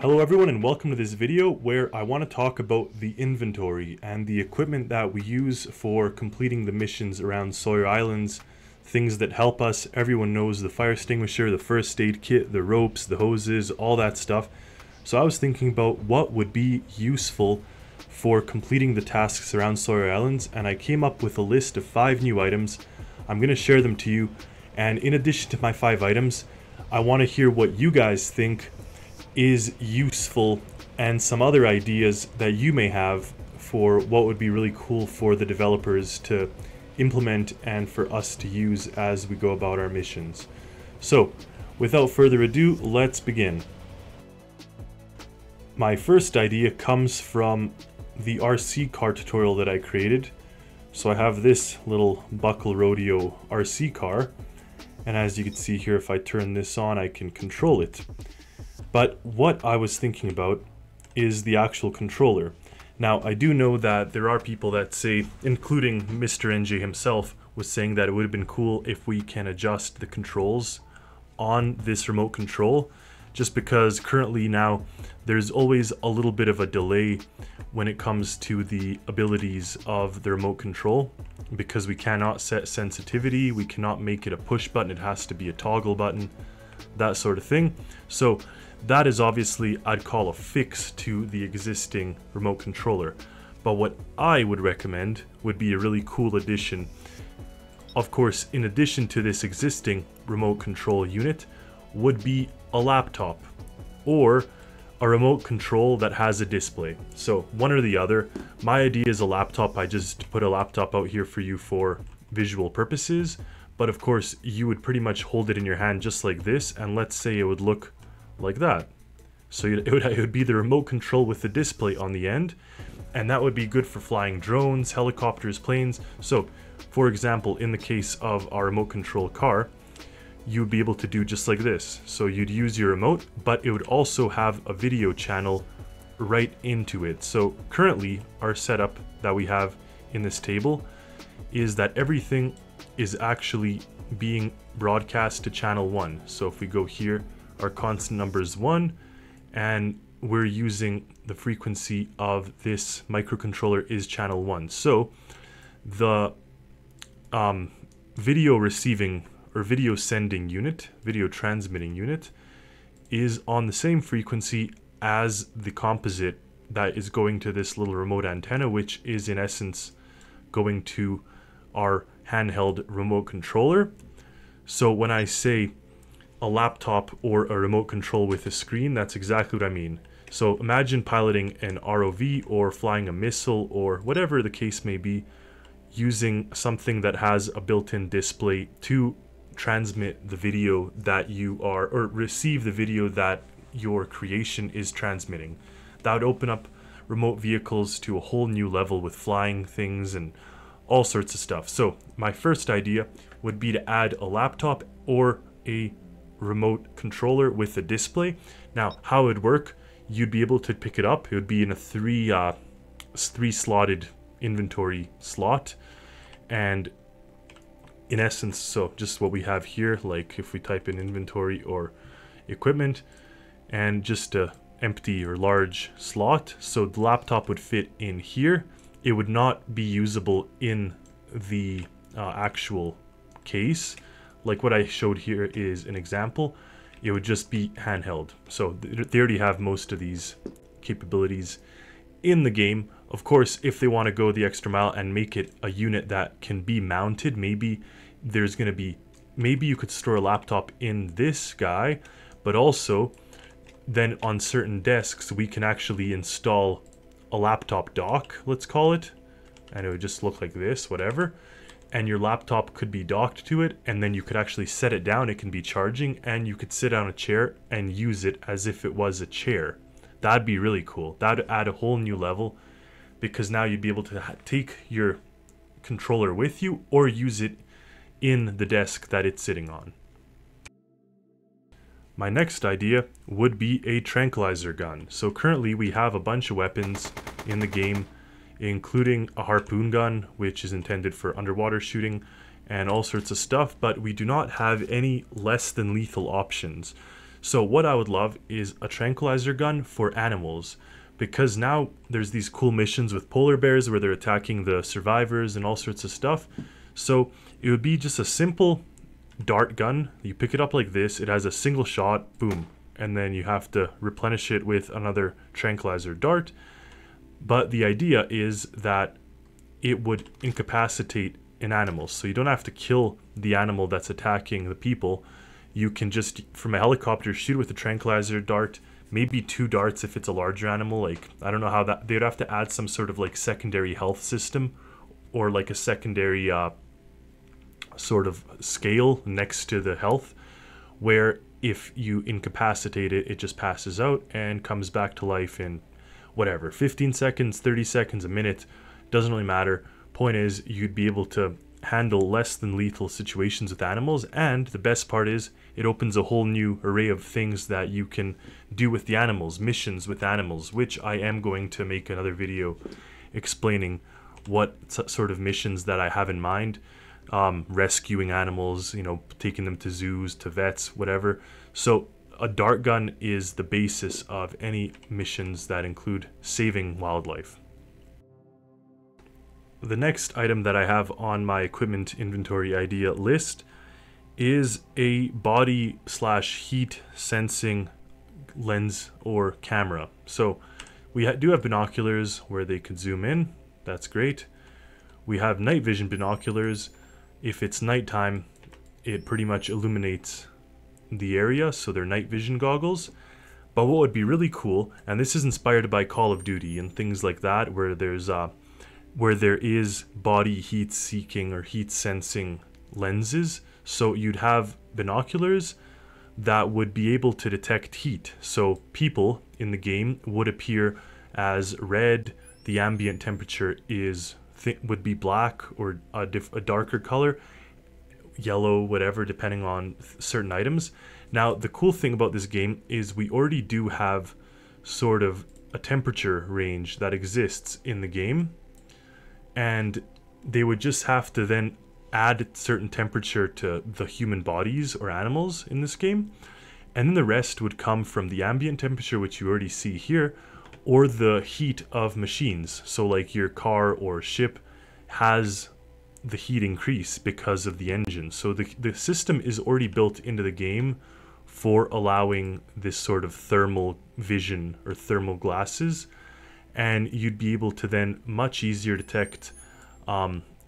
Hello everyone and welcome to this video where I want to talk about the inventory and the equipment that we use for completing the missions around Sawyer Islands. Things that help us, everyone knows the fire extinguisher, the first aid kit, the ropes, the hoses, all that stuff. So I was thinking about what would be useful for completing the tasks around Sawyer Islands, and I came up with a list of 5 new items. I'm going to share them to you, and in addition to my 5 items, I want to hear what you guys think is useful and some other ideas that you may have for what would be really cool for the developers to implement and for us to use as we go about our missions. So without further ado, let's begin. My first idea comes from the RC car tutorial that I created. So I have this little Buckle Rodeo RC car, and as you can see here, if I turn this on I can control it. But what I was thinking about is the actual controller. Now, I do know that there are people that say, including Mr. NJ himself, was saying that it would have been cool if we can adjust the controls on this remote control, just because currently now there's always a little bit of a delay when it comes to the abilities of the remote control, because we cannot set sensitivity, we cannot make it a push button, it has to be a toggle button, that sort of thing. So that is obviously, I'd call a fix to the existing remote controller. But what I would recommend would be a really cool addition. Of course, in addition to this existing remote control unit would be a laptop or a remote control that has a display. So one or the other. My idea is a laptop. I just put a laptop out here for you for visual purposes. But of course, you would pretty much hold it in your hand just like this. And let's say it would look like that. So it would be the remote control with the display on the end, and that would be good for flying drones, helicopters, planes. So for example, in the case of our remote control car, you would be able to do just like this. So you'd use your remote, but it would also have a video channel right into it. So currently our setup that we have in this table is that everything is actually being broadcast to channel 1. So if we go here, our constant number is 1, and we're using the frequency of this microcontroller is channel 1. So the video receiving or video sending unit, video transmitting unit, is on the same frequency as the composite that is going to this little remote antenna, which is in essence going to our handheld remote controller. So when I say a laptop or a remote control with a screen, that's exactly what I mean. So imagine piloting an ROV or flying a missile or whatever the case may be, using something that has a built-in display to transmit the video that you are, or receive the video that your creation is transmitting. That would open up remote vehicles to a whole new level with flying things and all sorts of stuff. So my first idea would be to add a laptop or a remote controller with a display. Now, how it would work, you'd be able to pick it up. It would be in a three slotted inventory slot, and in essence, so just what we have here, like if we type in inventory or equipment, and just a empty or large slot. So the laptop would fit in here. It would not be usable in the actual case. Like what I showed here is an example. It would just be handheld. So they already have most of these capabilities in the game. Of course, if they want to go the extra mile and make it a unit that can be mounted, maybe there's going to be, maybe you could store a laptop in this guy, but also then on certain desks, we can actually install a laptop dock, let's call it, and it would just look like this, whatever. And your laptop could be docked to it, and then you could actually set it down, it can be charging, and you could sit on a chair and use it as if it was a chair. That'd be really cool. That'd add a whole new level, because now you'd be able to take your controller with you or use it in the desk that it's sitting on. My next idea would be a tranquilizer gun. So currently we have a bunch of weapons in the game, including a harpoon gun, which is intended for underwater shooting and all sorts of stuff, but we do not have any less than lethal options. So what I would love is a tranquilizer gun for animals, because now there's these cool missions with polar bears where they're attacking the survivors and all sorts of stuff. So it would be just a simple dart gun. You pick it up like this, it has a single shot, boom, and then you have to replenish it with another tranquilizer dart. But the idea is that it would incapacitate an animal, so you don't have to kill the animal that's attacking the people. You can just, from a helicopter, shoot with a tranquilizer dart, maybe two darts if it's a larger animal. Like, I don't know how that, they'd have to add some sort of like secondary health system, or like a secondary sort of scale next to the health, where if you incapacitate it, it just passes out and comes back to life in whatever, 15 seconds, 30 seconds, a minute, doesn't really matter. Point is, you'd be able to handle less than lethal situations with animals, and the best part is it opens a whole new array of things that you can do with the animals, missions with animals, which I am going to make another video explaining what sort of missions that I have in mind. Rescuing animals, you know, taking them to zoos, to vets, whatever. So a dart gun is the basis of any missions that include saving wildlife. The next item that I have on my equipment inventory idea list is a body / heat sensing lens or camera. So we do have binoculars where they could zoom in, that's great. We have night vision binoculars. If it's nighttime, it pretty much illuminates the area, so they're night vision goggles. But what would be really cool, and this is inspired by Call of Duty and things like that, where there's where there is body heat seeking or heat sensing lenses. So you'd have binoculars that would be able to detect heat. So people in the game would appear as red, the ambient temperature is would be black or a darker color, yellow, whatever, depending on certain items. Now, the cool thing about this game is we already do have sort of a temperature range that exists in the game, and they would just have to then add a certain temperature to the human bodies or animals in this game, and then the rest would come from the ambient temperature, which you already see here, or the heat of machines. So like your car or ship has the heat increase because of the engine. So the system is already built into the game for allowing this sort of thermal vision or thermal glasses. And you'd be able to then much easier detect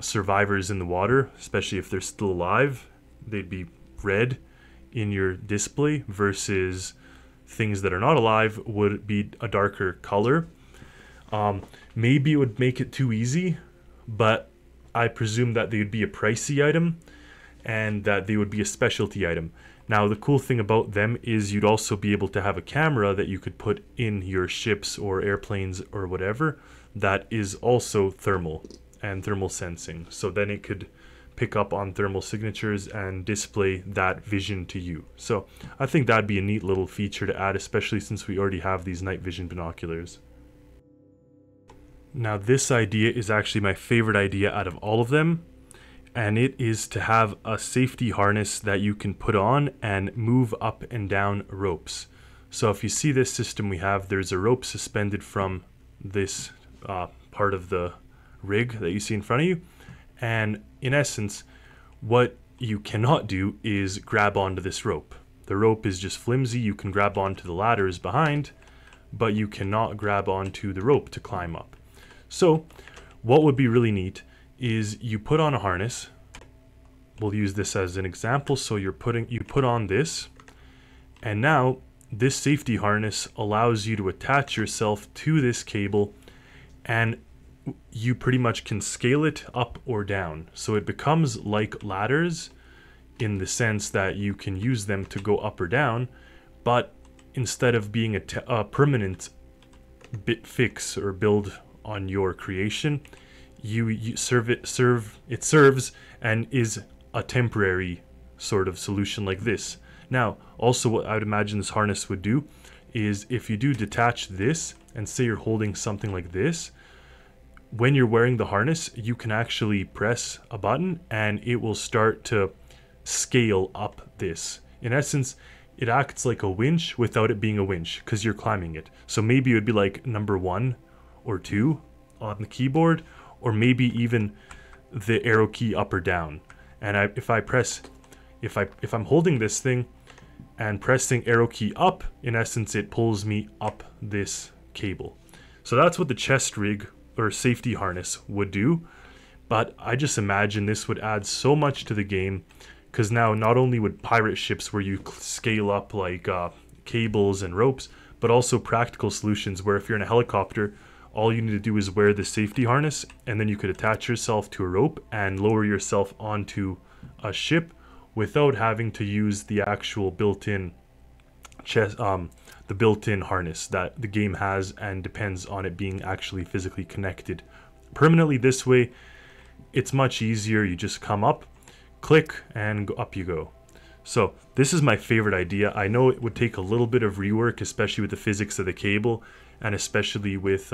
survivors in the water, especially if they're still alive. They'd be red in your display versus things that are not alive would be a darker color. Maybe it would make it too easy, but I presume that they would be a pricey item and that they would be a specialty item. Now, the cool thing about them is you'd also be able to have a camera that you could put in your ships or airplanes or whatever that is also thermal and thermal sensing. So then it could pick up on thermal signatures and display that vision to you. So I think that'd be a neat little feature to add, especially since we already have these night vision binoculars. Now, this idea is actually my favorite idea out of all of them, and it is to have a safety harness that you can put on and move up and down ropes. So if you see this system we have, there's a rope suspended from this part of the rig that you see in front of you. And in essence, what you cannot do is grab onto this rope. The rope is just flimsy. You can grab onto the ladders behind, but you cannot grab onto the rope to climb up. So what would be really neat is you put on a harness. We'll use this as an example. So you put on this, and now this safety harness allows you to attach yourself to this cable, and you pretty much can scale it up or down. So it becomes like ladders in the sense that you can use them to go up or down, but instead of being a permanent bit fix or build on your creation, it serves and is a temporary sort of solution like this. Now, also what I would imagine this harness would do is if you do detach this and say you're holding something like this, when you're wearing the harness, you can actually press a button and it will start to scale up this. In essence, it acts like a winch without it being a winch because you're climbing it. So maybe it would be like number 1 or 2 on the keyboard, or maybe even the arrow key up or down. And if I'm holding this thing and pressing arrow key up, in essence it pulls me up this cable. So that's what the chest rig or safety harness would do. But I just imagine this would add so much to the game, because now not only would pirate ships where you scale up like cables and ropes, but also practical solutions where if you're in a helicopter, all you need to do is wear the safety harness, and then you could attach yourself to a rope and lower yourself onto a ship without having to use the actual built-in chest, the built-in harness that the game has and depends on it being actually physically connected permanently. This way, it's much easier. You just come up, click, and up you go. So this is my favorite idea. I know it would take a little bit of rework, especially with the physics of the cable and especially with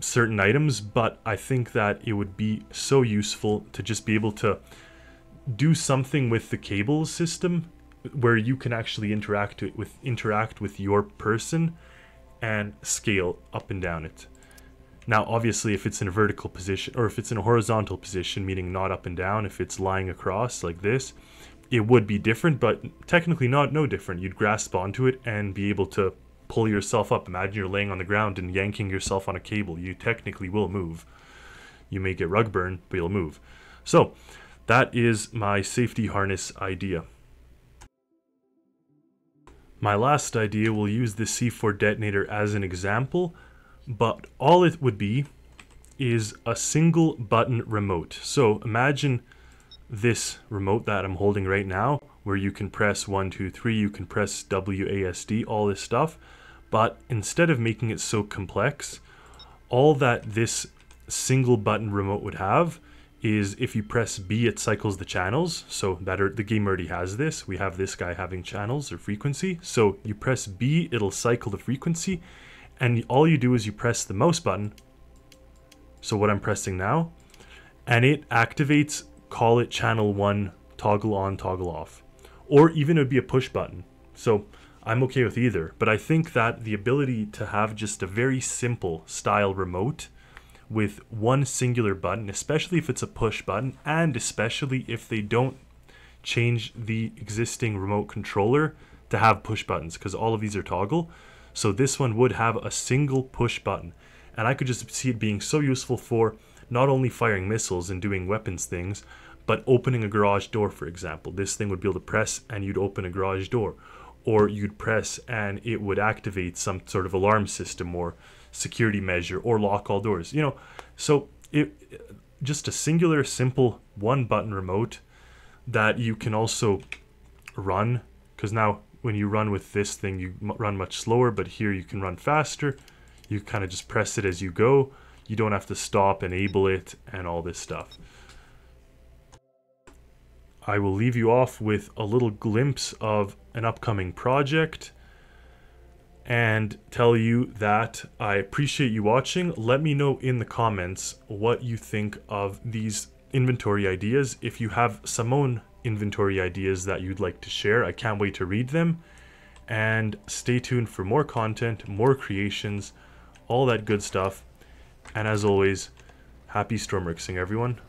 certain items, but I think that it would be so useful to just be able to do something with the cable system where you can actually interact with your person and scale up and down it. Now, obviously, if it's in a vertical position or if it's in a horizontal position, meaning not up and down, if it's lying across like this, it would be different, but technically no different. You'd grasp onto it and be able to pull yourself up. Imagine you're laying on the ground and yanking yourself on a cable. You technically will move. You may get rug burn, but you'll move. So that is my safety harness idea. My last idea will use the C4 detonator as an example, but all it would be is a single button remote. So imagine this remote that I'm holding right now, where you can press 1, 2, 3, you can press WASD, all this stuff. But instead of making it so complex, all that this single button remote would have is if you press B, it cycles the channels. So the game already has this. We have this guy having channels or frequency. So you press B, it'll cycle the frequency. And all you do is you press the mouse button. So what I'm pressing now, and it activates, call it channel 1, toggle on, toggle off, or even it would be a push button. So I'm okay with either, but I think that the ability to have just a very simple style remote with one singular button, especially if it's a push button, and especially if they don't change the existing remote controller to have push buttons, because all of these are toggle. So this one would have a single push button, and I could just see it being so useful for not only firing missiles and doing weapons things, but opening a garage door, for example. This thing would be able to press and you'd open a garage door, or you'd press and it would activate some sort of alarm system or security measure or lock all doors, you know. So just a singular, simple one button remote that you can also run, because now when you run with this thing, you run much slower, but here you can run faster. You kind of just press it as you go. You don't have to stop, enable it, and all this stuff. I will leave you off with a little glimpse of an upcoming project and tell you that I appreciate you watching. Let me know in the comments what you think of these inventory ideas. If you have some own inventory ideas that you'd like to share, I can't wait to read them. And stay tuned for more content, more creations, all that good stuff. And as always, happy Stormworksing, everyone.